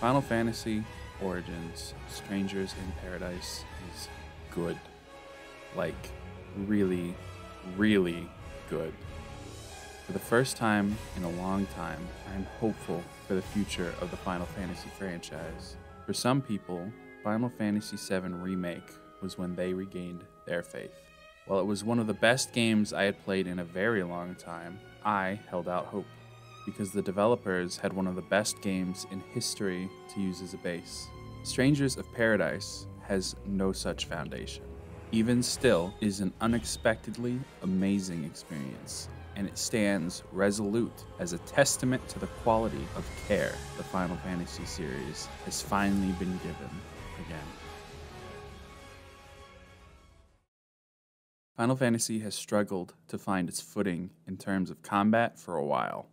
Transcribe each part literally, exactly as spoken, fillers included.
Final Fantasy Origins: Strangers in Paradise is good. Like, really, really good. For the first time in a long time, I am hopeful for the future of the Final Fantasy franchise. For some people, Final Fantasy seven Remake was when they regained their faith. While it was one of the best games I had played in a very long time, I held out hope, because the developers had one of the best games in history to use as a base. Strangers of Paradise has no such foundation. Even still, it is an unexpectedly amazing experience, and it stands resolute as a testament to the quality of care the Final Fantasy series has finally been given again. Final Fantasy has struggled to find its footing in terms of combat for a while.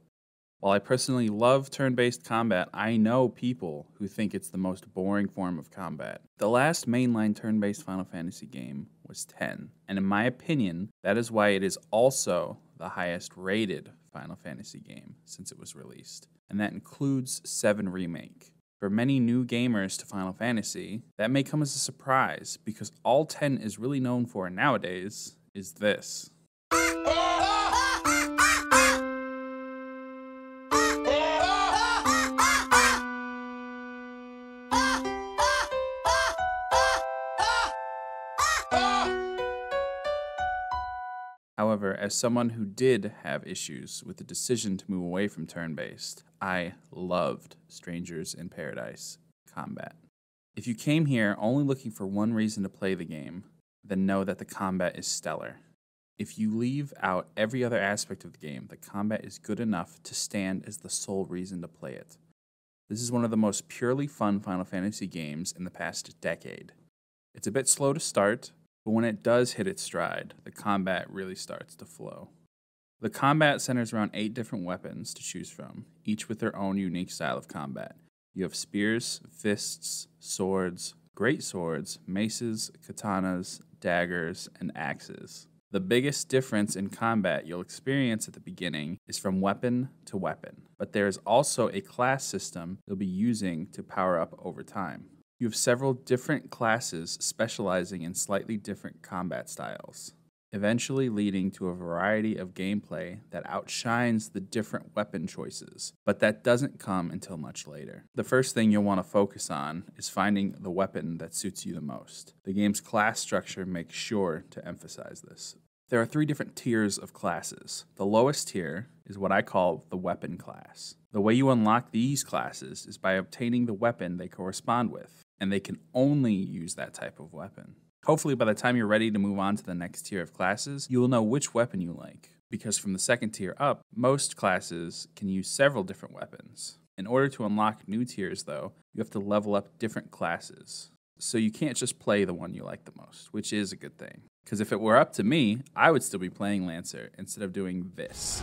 While I personally love turn-based combat, I know people who think it's the most boring form of combat. The last mainline turn-based Final Fantasy game was ten, and in my opinion, that is why it is also the highest rated Final Fantasy game since it was released, and that includes seven Remake. For many new gamers to Final Fantasy, that may come as a surprise, because all ten is really known for nowadays is this. However, as someone who did have issues with the decision to move away from turn-based, I loved Strangers in Paradise combat. If you came here only looking for one reason to play the game, then know that the combat is stellar. If you leave out every other aspect of the game, the combat is good enough to stand as the sole reason to play it. This is one of the most purely fun Final Fantasy games in the past decade. It's a bit slow to start, but when it does hit its stride, the combat really starts to flow. The combat centers around eight different weapons to choose from, each with their own unique style of combat. You have spears, fists, swords, great swords, maces, katanas, daggers, and axes. The biggest difference in combat you'll experience at the beginning is from weapon to weapon, but there is also a class system you'll be using to power up over time. You have several different classes specializing in slightly different combat styles, eventually leading to a variety of gameplay that outshines the different weapon choices, but that doesn't come until much later. The first thing you'll want to focus on is finding the weapon that suits you the most. The game's class structure makes sure to emphasize this. There are three different tiers of classes. The lowest tier is what I call the weapon class. The way you unlock these classes is by obtaining the weapon they correspond with, and they can only use that type of weapon. Hopefully by the time you're ready to move on to the next tier of classes, you will know which weapon you like, because from the second tier up, most classes can use several different weapons. In order to unlock new tiers though, you have to level up different classes. So you can't just play the one you like the most, which is a good thing. Because if it were up to me, I would still be playing Lancer instead of doing this.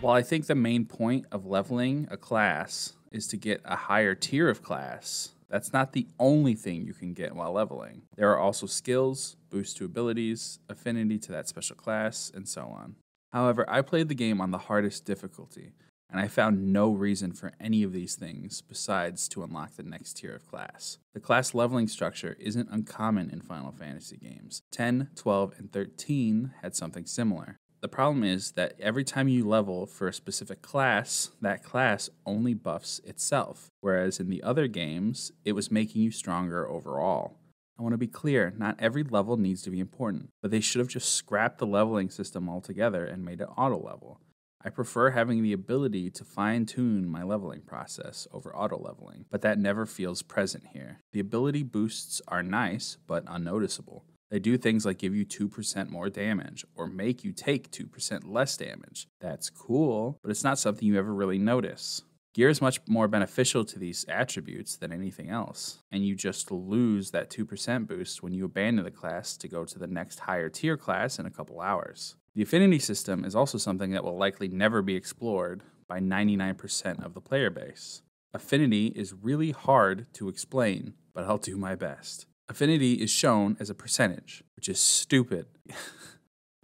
While I think the main point of leveling a class is to get a higher tier of class, that's not the only thing you can get while leveling. There are also skills, boosts to abilities, affinity to that special class, and so on. However, I played the game on the hardest difficulty, and I found no reason for any of these things besides to unlock the next tier of class. The class leveling structure isn't uncommon in Final Fantasy games. ten, twelve, and thirteen had something similar. The problem is that every time you level for a specific class, that class only buffs itself, whereas in the other games, it was making you stronger overall. I want to be clear, not every level needs to be important, but they should have just scrapped the leveling system altogether and made it auto-level. I prefer having the ability to fine-tune my leveling process over auto-leveling, but that never feels present here. The ability boosts are nice, but unnoticeable. They do things like give you two percent more damage, or make you take two percent less damage. That's cool, but it's not something you ever really notice. Gear is much more beneficial to these attributes than anything else, and you just lose that two percent boost when you abandon the class to go to the next higher tier class in a couple hours. The affinity system is also something that will likely never be explored by ninety-nine percent of the player base. Affinity is really hard to explain, but I'll do my best. Affinity is shown as a percentage, which is stupid.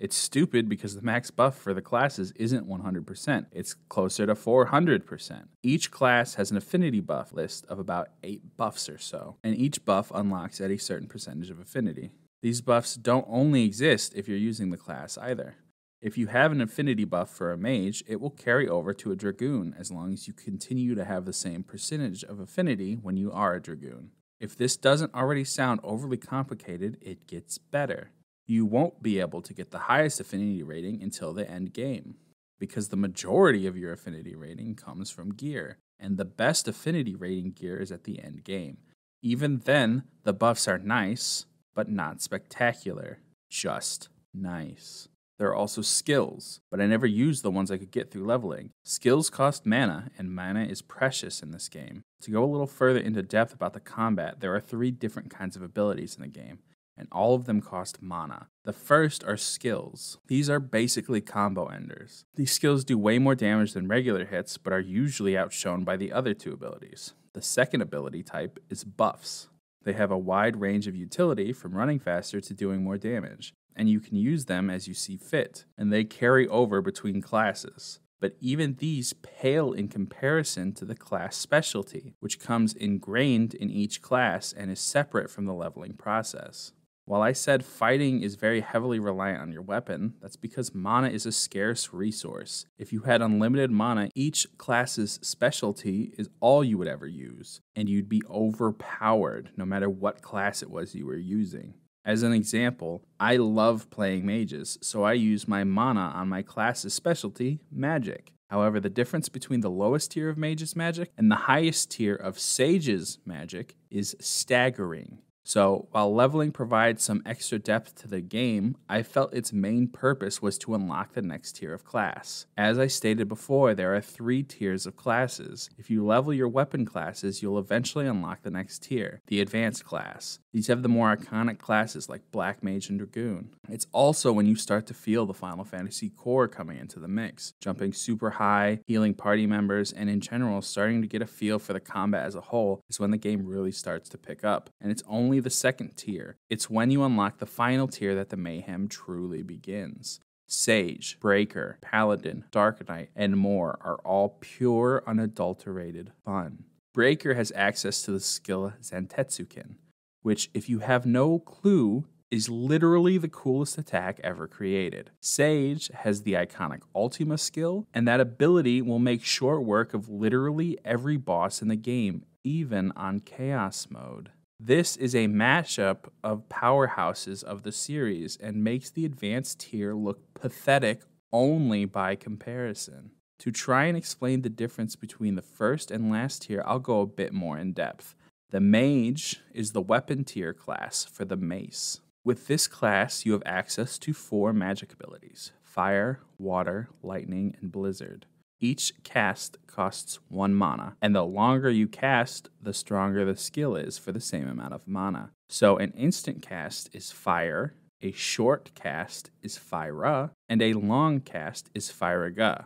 It's stupid because the max buff for the classes isn't one hundred percent. It's closer to four hundred percent. Each class has an affinity buff list of about eight buffs or so, and each buff unlocks at a certain percentage of affinity. These buffs don't only exist if you're using the class either. If you have an affinity buff for a mage, it will carry over to a dragoon as long as you continue to have the same percentage of affinity when you are a dragoon. If this doesn't already sound overly complicated, it gets better. You won't be able to get the highest affinity rating until the end game, because the majority of your affinity rating comes from gear, and the best affinity rating gear is at the end game. Even then, the buffs are nice, but not spectacular. Just nice. There are also skills, but I never used the ones I could get through leveling. Skills cost mana, and mana is precious in this game. To go a little further into depth about the combat, there are three different kinds of abilities in the game, and all of them cost mana. The first are skills. These are basically combo enders. These skills do way more damage than regular hits, but are usually outshone by the other two abilities. The second ability type is buffs. They have a wide range of utility, from running faster to doing more damage, and you can use them as you see fit, and they carry over between classes. But even these pale in comparison to the class specialty, which comes ingrained in each class and is separate from the leveling process. While I said fighting is very heavily reliant on your weapon, that's because mana is a scarce resource. If you had unlimited mana, each class's specialty is all you would ever use, and you'd be overpowered no matter what class it was you were using. As an example, I love playing mages, so I use my mana on my class's specialty, magic. However, the difference between the lowest tier of mage's magic and the highest tier of sage's magic is staggering. So, while leveling provides some extra depth to the game, I felt its main purpose was to unlock the next tier of class. As I stated before, there are three tiers of classes. If you level your weapon classes, you'll eventually unlock the next tier, the advanced class. These have the more iconic classes like Black Mage and Dragoon. It's also when you start to feel the Final Fantasy core coming into the mix, jumping super high, healing party members, and in general starting to get a feel for the combat as a whole is when the game really starts to pick up, and it's only the second tier. It's when you unlock the final tier that the mayhem truly begins. Sage, Breaker, Paladin, Dark Knight, and more are all pure, unadulterated fun. Breaker has access to the skill Zantetsuken, which, if you have no clue, is literally the coolest attack ever created. Sage has the iconic Ultima skill, and that ability will make short work of literally every boss in the game, even on Chaos mode. This is a mashup of powerhouses of the series and makes the advanced tier look pathetic only by comparison. To try and explain the difference between the first and last tier, I'll go a bit more in depth. The mage is the weapon tier class for the mace. With this class, you have access to four magic abilities: fire, water, lightning, and blizzard. Each cast costs one mana, and the longer you cast, the stronger the skill is for the same amount of mana. So an instant cast is fire, a short cast is fira, and a long cast is firiga.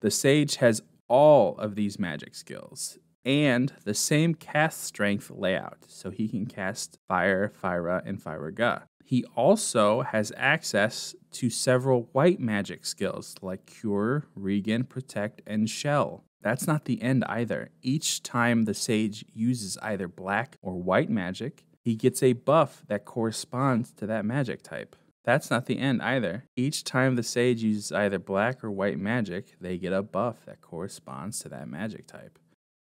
The sage has all of these magic skills, and the same cast strength layout, so he can cast fire, fira, and firiga. He also has access to several white magic skills like Cure, Regen, Protect, and Shell. That's not the end either. Each time the sage uses either black or white magic, he gets a buff that corresponds to that magic type. That's not the end either. Each time the sage uses either black or white magic, they get a buff that corresponds to that magic type.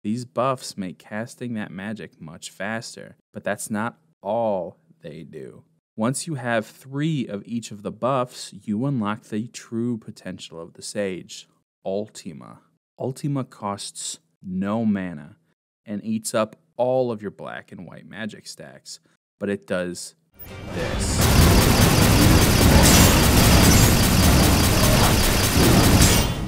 These buffs make casting that magic much faster, but that's not all they do. Once you have three of each of the buffs, you unlock the true potential of the sage, Ultima. Ultima costs no mana and eats up all of your black and white magic stacks, but it does this.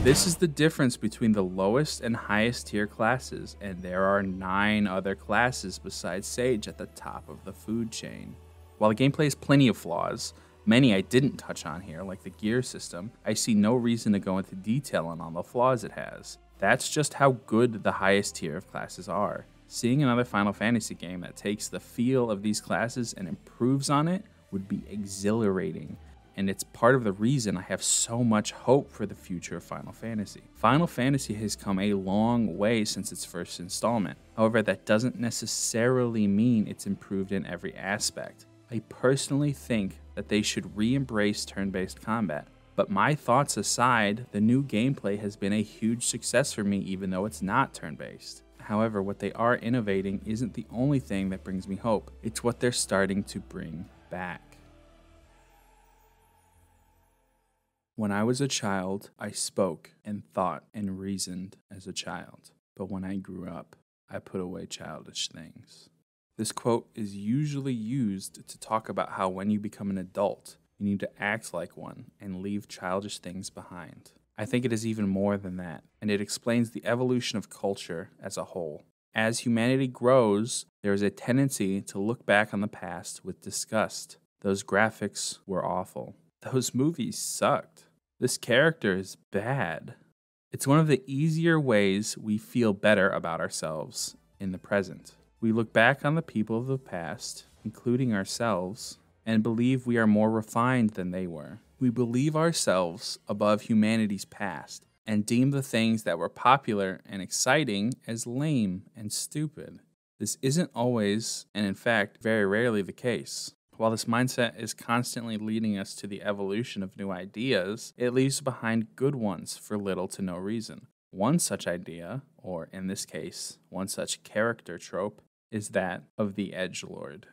This is the difference between the lowest and highest tier classes, and there are nine other classes besides sage at the top of the food chain. While the gameplay has plenty of flaws, many I didn't touch on here, like the gear system, I see no reason to go into detail on all the flaws it has. That's just how good the highest tier of classes are. Seeing another Final Fantasy game that takes the feel of these classes and improves on it would be exhilarating, and it's part of the reason I have so much hope for the future of Final Fantasy. Final Fantasy has come a long way since its first installment. However, that doesn't necessarily mean it's improved in every aspect. I personally think that they should re-embrace turn-based combat. But my thoughts aside, the new gameplay has been a huge success for me even though it's not turn-based. However, what they are innovating isn't the only thing that brings me hope. It's what they're starting to bring back. When I was a child, I spoke and thought and reasoned as a child. But when I grew up, I put away childish things. This quote is usually used to talk about how when you become an adult, you need to act like one and leave childish things behind. I think it is even more than that, and it explains the evolution of culture as a whole. As humanity grows, there is a tendency to look back on the past with disgust. Those graphics were awful. Those movies sucked. This character is bad. It's one of the easier ways we feel better about ourselves in the present. We look back on the people of the past, including ourselves, and believe we are more refined than they were. We believe ourselves above humanity's past and deem the things that were popular and exciting as lame and stupid. This isn't always, and in fact, very rarely the case. While this mindset is constantly leading us to the evolution of new ideas, it leaves behind good ones for little to no reason. One such idea, or in this case, one such character trope, is that of the edgelord.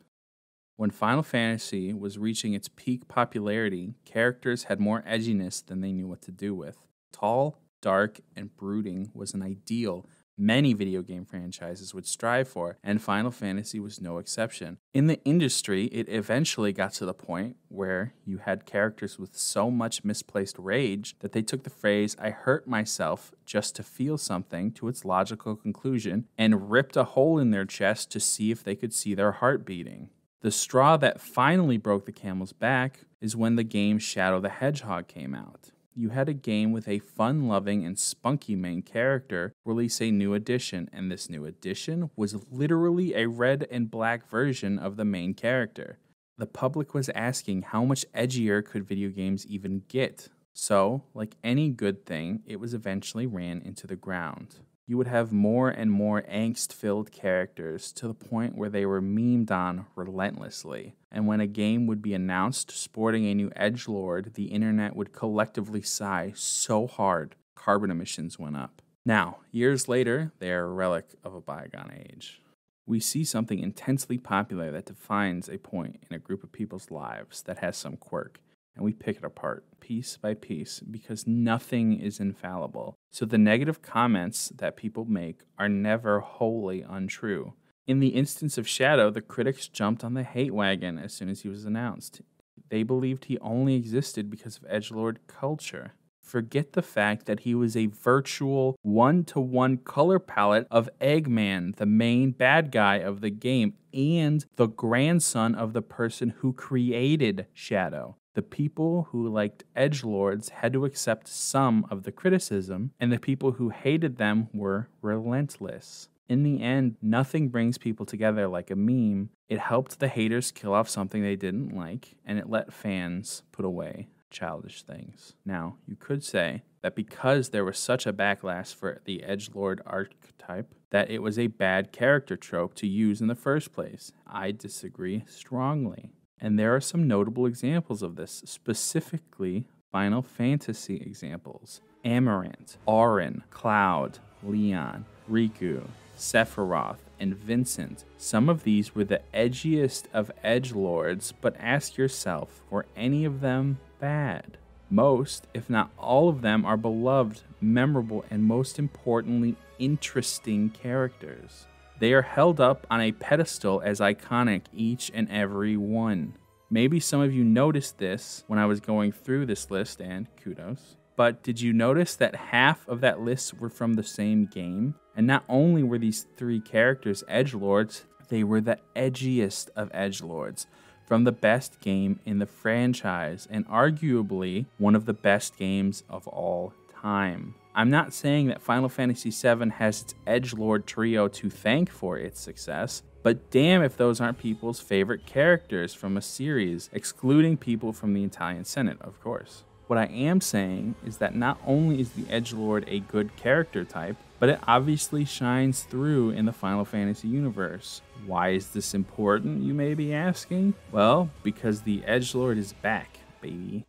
When Final Fantasy was reaching its peak popularity, characters had more edginess than they knew what to do with. Tall, dark, and brooding was an ideal many video game franchises would strive for, and Final Fantasy was no exception. In the industry, it eventually got to the point where you had characters with so much misplaced rage that they took the phrase, "I hurt myself just to feel something," to its logical conclusion and ripped a hole in their chest to see if they could see their heart beating. The straw that finally broke the camel's back is when the game Shadow the Hedgehog came out. You had a game with a fun-loving and spunky main character release a new edition, and this new edition was literally a red and black version of the main character. The public was asking how much edgier could video games even get. So, like any good thing, it was eventually ran into the ground. You would have more and more angst-filled characters to the point where they were memed on relentlessly. And when a game would be announced sporting a new edgelord, the internet would collectively sigh so hard carbon emissions went up. Now, years later, they are a relic of a bygone age. We see something intensely popular that defines a point in a group of people's lives that has some quirk, and we pick it apart piece by piece because nothing is infallible. So the negative comments that people make are never wholly untrue. In the instance of Shadow, the critics jumped on the hate wagon as soon as he was announced. They believed he only existed because of edgelord culture. Forget the fact that he was a virtual one-to-one color palette of Eggman, the main bad guy of the game, and the grandson of the person who created Shadow. The people who liked edgelords had to accept some of the criticism, and the people who hated them were relentless. In the end, nothing brings people together like a meme. It helped the haters kill off something they didn't like, and it let fans put away childish things. Now, you could say that because there was such a backlash for the edgelord archetype, that it was a bad character trope to use in the first place. I disagree strongly. And there are some notable examples of this, specifically Final Fantasy examples. Amarant, Auron, Cloud, Leon, Riku, Sephiroth, and Vincent. Some of these were the edgiest of edgelords, but ask yourself, were any of them bad? Most, if not all of them, are beloved, memorable, and most importantly, interesting characters. They are held up on a pedestal as iconic, each and every one. Maybe some of you noticed this when I was going through this list, and kudos. But did you notice that half of that list were from the same game? And not only were these three characters edgelords, they were the edgiest of edgelords from the best game in the franchise and arguably one of the best games of all time. I'm not saying that Final Fantasy seven has its edgelord trio to thank for its success, But damn if those aren't people's favorite characters from a series, excluding people from the Italian Senate, of course. What I am saying is that not only is the Edgelord a good character type, but it obviously shines through in the Final Fantasy universe. Why is this important, you may be asking? Well, because the Edgelord is back, baby.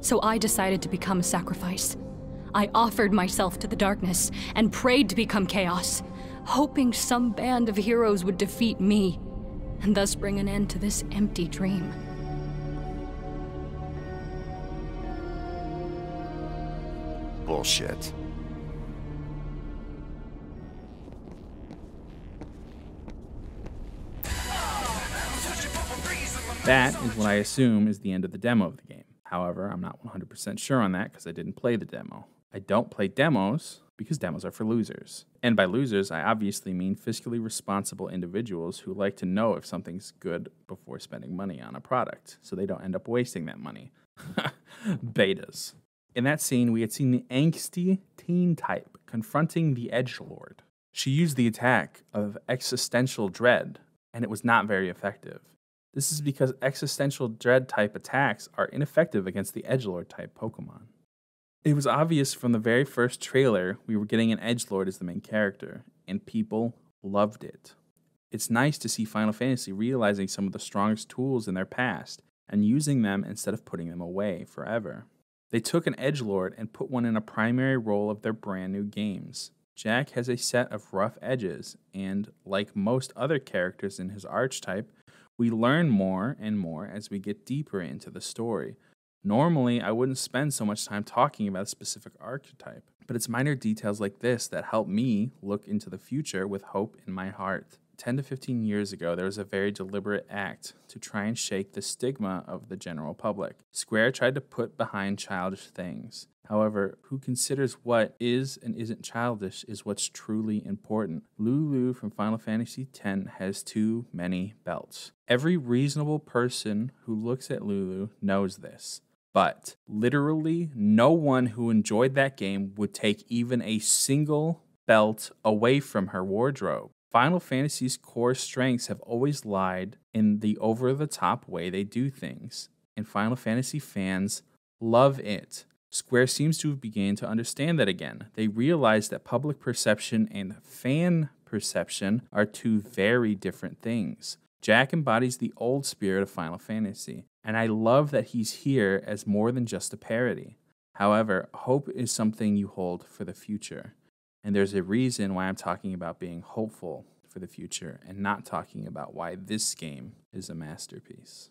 So I decided to become a sacrifice. I offered myself to the darkness and prayed to become Chaos, hoping some band of heroes would defeat me, and thus bring an end to this empty dream. Bullshit. That is what I assume is the end of the demo of the game. However, I'm not one hundred percent sure on that because I didn't play the demo. I don't play demos because demos are for losers. And by losers, I obviously mean fiscally responsible individuals who like to know if something's good before spending money on a product, so they don't end up wasting that money. Betas. In that scene, we had seen the angsty teen type confronting the Edgelord. She used the attack of existential dread, and it was not very effective. This is because existential dread type attacks are ineffective against the Edgelord type Pokemon. It was obvious from the very first trailer we were getting an Edgelord as the main character, and people loved it. It's nice to see Final Fantasy realizing some of the strongest tools in their past and using them instead of putting them away forever. They took an Edgelord and put one in a primary role of their brand new games. Jack has a set of rough edges, and like most other characters in his archetype, we learn more and more as we get deeper into the story. Normally, I wouldn't spend so much time talking about a specific archetype, but it's minor details like this that help me look into the future with hope in my heart. ten to fifteen years ago, there was a very deliberate act to try and shake the stigma of the general public. Square tried to put behind childish things. However, who considers what is and isn't childish is what's truly important. Lulu from Final Fantasy ten has too many belts. Every reasonable person who looks at Lulu knows this. But literally no one who enjoyed that game would take even a single belt away from her wardrobe. Final Fantasy's core strengths have always lied in the over-the-top way they do things, and Final Fantasy fans love it. Square seems to have begun to understand that again. They realize that public perception and fan perception are two very different things. Jack embodies the old spirit of Final Fantasy, and I love that he's here as more than just a parody. However, hope is something you hold for the future. And there's a reason why I'm talking about being hopeful for the future and not talking about why this game is a masterpiece.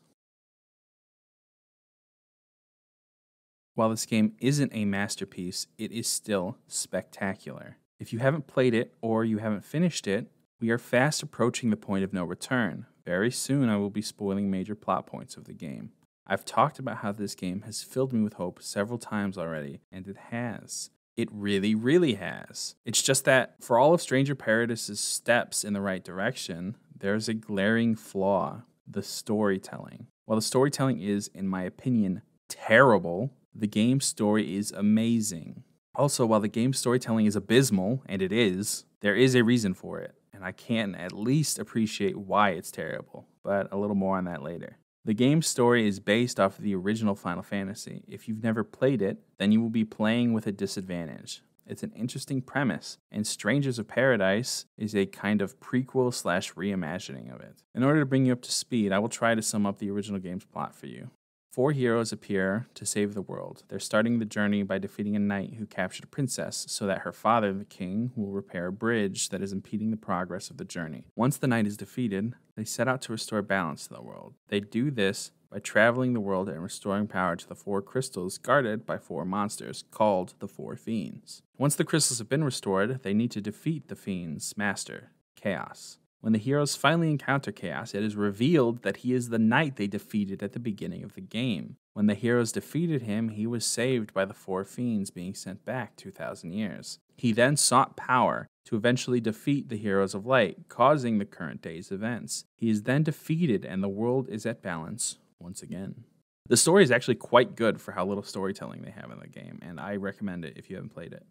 While this game isn't a masterpiece, it is still spectacular. If you haven't played it or you haven't finished it, we are fast approaching the point of no return. Very soon I will be spoiling major plot points of the game. I've talked about how this game has filled me with hope several times already, and it has. It really, really has. It's just that for all of Stranger Paradise's steps in the right direction, there's a glaring flaw, the storytelling. While the storytelling is, in my opinion, terrible, the game's story is amazing. Also, while the game's storytelling is abysmal, and it is, there is a reason for it, and I can at least appreciate why it's terrible, but a little more on that later. The game's story is based off of the original Final Fantasy. If you've never played it, then you will be playing with a disadvantage. It's an interesting premise, and Strangers of Paradise is a kind of prequel slash reimagining of it. In order to bring you up to speed, I will try to sum up the original game's plot for you. Four heroes appear to save the world. They're starting the journey by defeating a knight who captured a princess so that her father, the king, will repair a bridge that is impeding the progress of the journey. Once the knight is defeated, they set out to restore balance to the world. They do this by traveling the world and restoring power to the four crystals guarded by four monsters called the Four Fiends. Once the crystals have been restored, they need to defeat the Fiend's master, Chaos. When the heroes finally encounter Chaos, it is revealed that he is the knight they defeated at the beginning of the game. When the heroes defeated him, he was saved by the Four Fiends being sent back two thousand years. He then sought power to eventually defeat the Heroes of Light, causing the current day's events. He is then defeated and the world is at balance once again. The story is actually quite good for how little storytelling they have in the game, and I recommend it if you haven't played it.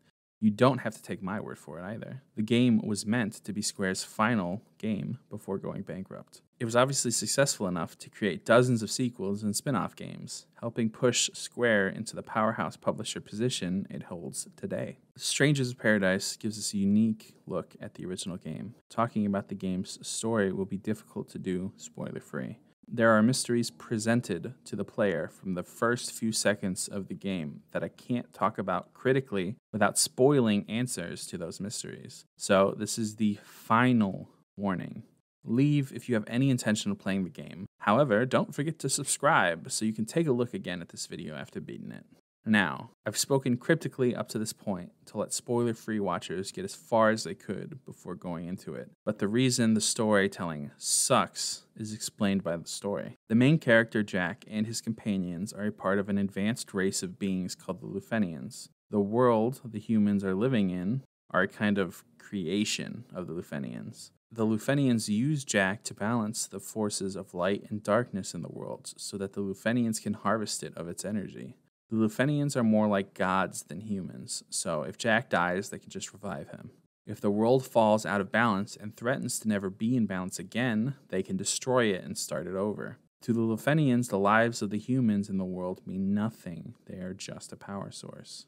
You don't have to take my word for it either. The game was meant to be Square's final game before going bankrupt. It was obviously successful enough to create dozens of sequels and spin-off games, helping push Square into the powerhouse publisher position it holds today. Strangers in Paradise gives us a unique look at the original game. Talking about the game's story will be difficult to do spoiler-free. There are mysteries presented to the player from the first few seconds of the game that I can't talk about critically without spoiling answers to those mysteries. So this is the final warning. Leave if you have any intention of playing the game. However, don't forget to subscribe so you can take a look again at this video after beating it. Now, I've spoken cryptically up to this point to let spoiler-free watchers get as far as they could before going into it, but the reason the storytelling sucks is explained by the story. The main character, Jack, and his companions are a part of an advanced race of beings called the Lufenians. The world the humans are living in are a kind of creation of the Lufenians. The Lufenians use Jack to balance the forces of light and darkness in the world so that the Lufenians can harvest it of its energy. The Lufenians are more like gods than humans, so if Jack dies, they can just revive him. If the world falls out of balance and threatens to never be in balance again, they can destroy it and start it over. To the Lufenians, the lives of the humans in the world mean nothing. They are just a power source.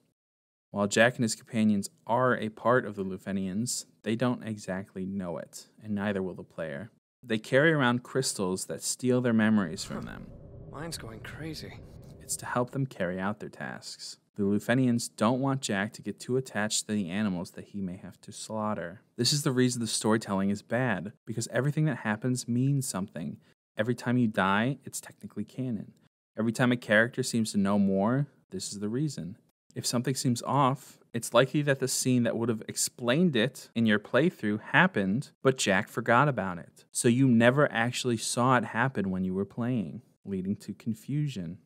While Jack and his companions are a part of the Lufenians, they don't exactly know it, and neither will the player. They carry around crystals that steal their memories from them. Mine's going crazy. It's to help them carry out their tasks. The Lufenians don't want Jack to get too attached to the animals that he may have to slaughter. This is the reason the storytelling is bad, because everything that happens means something. Every time you die, it's technically canon. Every time a character seems to know more, this is the reason. If something seems off, it's likely that the scene that would have explained it in your playthrough happened, but Jack forgot about it. So you never actually saw it happen when you were playing, leading to confusion.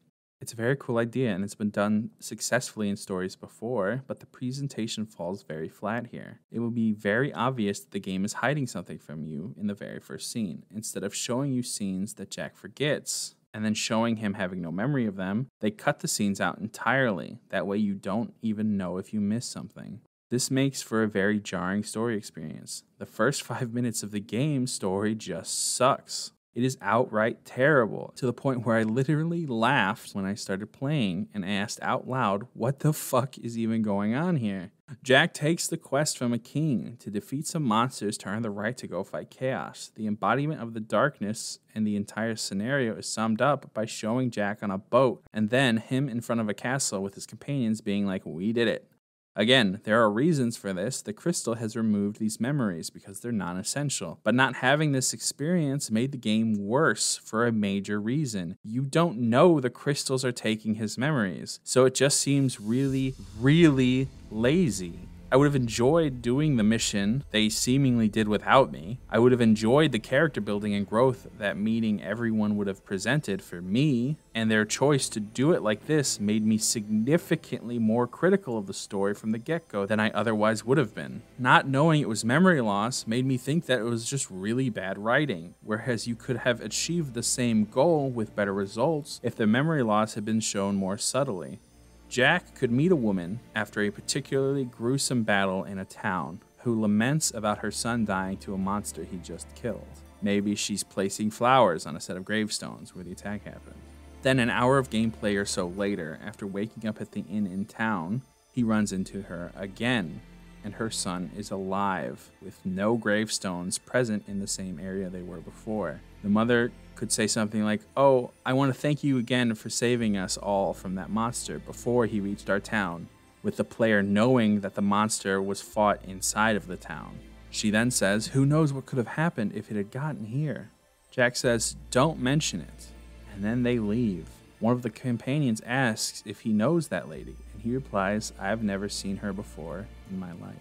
It's a very cool idea, and it's been done successfully in stories before, but the presentation falls very flat here. It will be very obvious that the game is hiding something from you in the very first scene. Instead of showing you scenes that Jack forgets, and then showing him having no memory of them, they cut the scenes out entirely. That way you don't even know if you miss something. This makes for a very jarring story experience. The first five minutes of the game story just sucks. It is outright terrible, to the point where I literally laughed when I started playing and asked out loud, what the fuck is even going on here? Jack takes the quest from a king to defeat some monsters to earn the right to go fight Chaos. The embodiment of the darkness and the entire scenario is summed up by showing Jack on a boat and then him in front of a castle with his companions being like, we did it. Again, there are reasons for this. The crystal has removed these memories because they're non-essential. But not having this experience made the game worse for a major reason. You don't know the crystals are taking his memories. So it just seems really, really lazy. I would have enjoyed doing the mission they seemingly did without me. I would have enjoyed the character building and growth that meeting everyone would have presented for me, and their choice to do it like this made me significantly more critical of the story from the get-go than I otherwise would have been. Not knowing it was memory loss made me think that it was just really bad writing, whereas you could have achieved the same goal with better results if the memory loss had been shown more subtly. Jack could meet a woman after a particularly gruesome battle in a town who laments about her son dying to a monster he just killed. Maybe she's placing flowers on a set of gravestones where the attack happened. Then an hour of gameplay or so later, after waking up at the inn in town, he runs into her again, and her son is alive, with no gravestones present in the same area they were before. The mother could say something like, oh, I want to thank you again for saving us all from that monster before he reached our town, with the player knowing that the monster was fought inside of the town. She then says, who knows what could have happened if it had gotten here? Jack says, don't mention it, and then they leave. One of the companions asks if he knows that lady, and he replies, I've never seen her before in my life.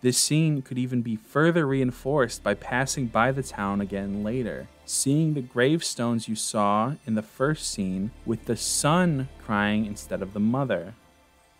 This scene could even be further reinforced by passing by the town again later, seeing the gravestones you saw in the first scene with the son crying instead of the mother.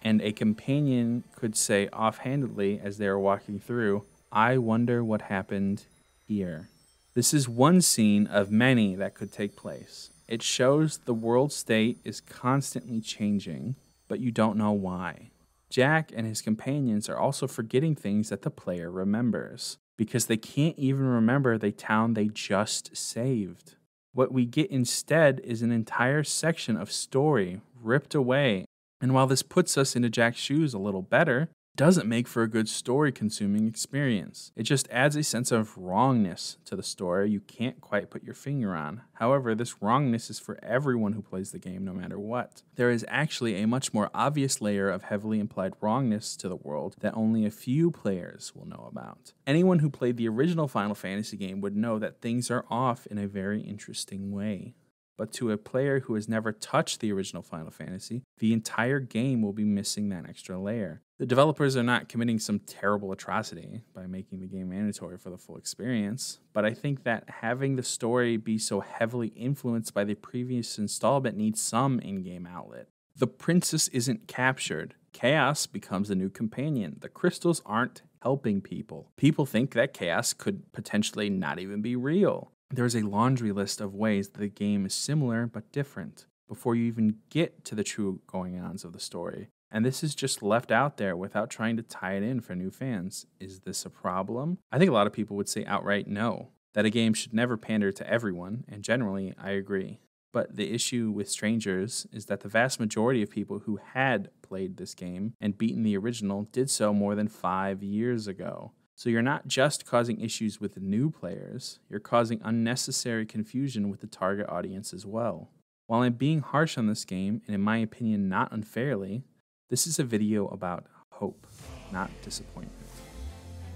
And a companion could say offhandedly as they are walking through, I wonder what happened here. This is one scene of many that could take place. It shows the world state is constantly changing, but you don't know why. Jack and his companions are also forgetting things that the player remembers, because they can't even remember the town they just saved. What we get instead is an entire section of story ripped away, and while this puts us into Jack's shoes a little better, it doesn't make for a good story-consuming experience. It just adds a sense of wrongness to the story you can't quite put your finger on. However, this wrongness is for everyone who plays the game, no matter what. There is actually a much more obvious layer of heavily implied wrongness to the world that only a few players will know about. Anyone who played the original Final Fantasy game would know that things are off in a very interesting way. But to a player who has never touched the original Final Fantasy, the entire game will be missing that extra layer. The developers are not committing some terrible atrocity by making the game mandatory for the full experience, but I think that having the story be so heavily influenced by the previous installment needs some in-game outlet. The princess isn't captured. Chaos becomes a new companion. The crystals aren't helping people. People think that Chaos could potentially not even be real. There's a laundry list of ways that the game is similar but different before you even get to the true going-ons of the story. And this is just left out there without trying to tie it in for new fans. Is this a problem? I think a lot of people would say outright no, that a game should never pander to everyone, and generally, I agree. But the issue with Strangers is that the vast majority of people who had played this game and beaten the original did so more than five years ago. So you're not just causing issues with new players, you're causing unnecessary confusion with the target audience as well. While I'm being harsh on this game, and in my opinion not unfairly, this is a video about hope, not disappointment.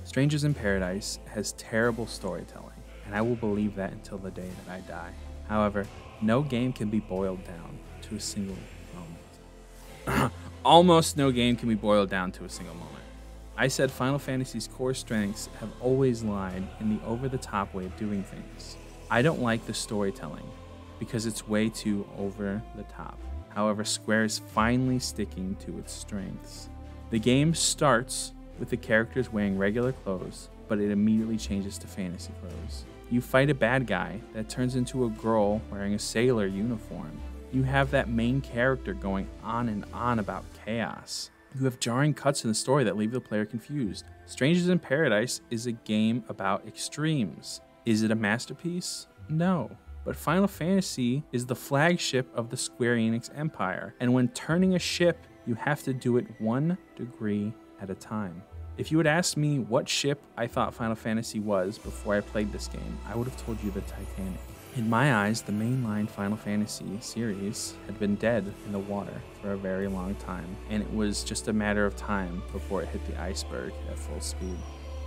Strangers in Paradise has terrible storytelling, and I will believe that until the day that I die. However, no game can be boiled down to a single moment. Almost no game can be boiled down to a single moment. I said Final Fantasy's core strengths have always lied in the over-the-top way of doing things. I don't like the storytelling, because it's way too over-the-top. However, Square is finally sticking to its strengths. The game starts with the characters wearing regular clothes, but it immediately changes to fantasy clothes. You fight a bad guy that turns into a girl wearing a sailor uniform. You have that main character going on and on about Chaos. You have jarring cuts in the story that leave the player confused. Strangers in Paradise is a game about extremes. Is it a masterpiece? No. But Final Fantasy is the flagship of the Square Enix empire, and when turning a ship, you have to do it one degree at a time. If you had asked me what ship I thought Final Fantasy was before I played this game, I would have told you the Titanic. In my eyes, the mainline Final Fantasy series had been dead in the water for a very long time, and it was just a matter of time before it hit the iceberg at full speed.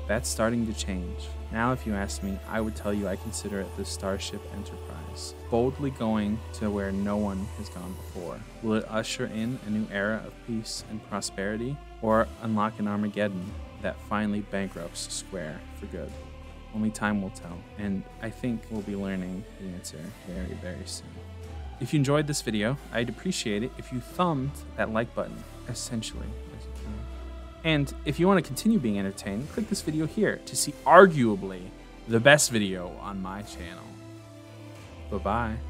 That's starting to change. Now, if you ask me, I would tell you I consider it the Starship Enterprise, boldly going to where no one has gone before. Will it usher in a new era of peace and prosperity, or unlock an Armageddon that finally bankrupts Square for good? Only time will tell, and I think we'll be learning the answer very, very soon. If you enjoyed this video, I'd appreciate it if you thumbed that like button, essentially, as you can. And if you want to continue being entertained, click this video here to see arguably the best video on my channel. Bye-bye.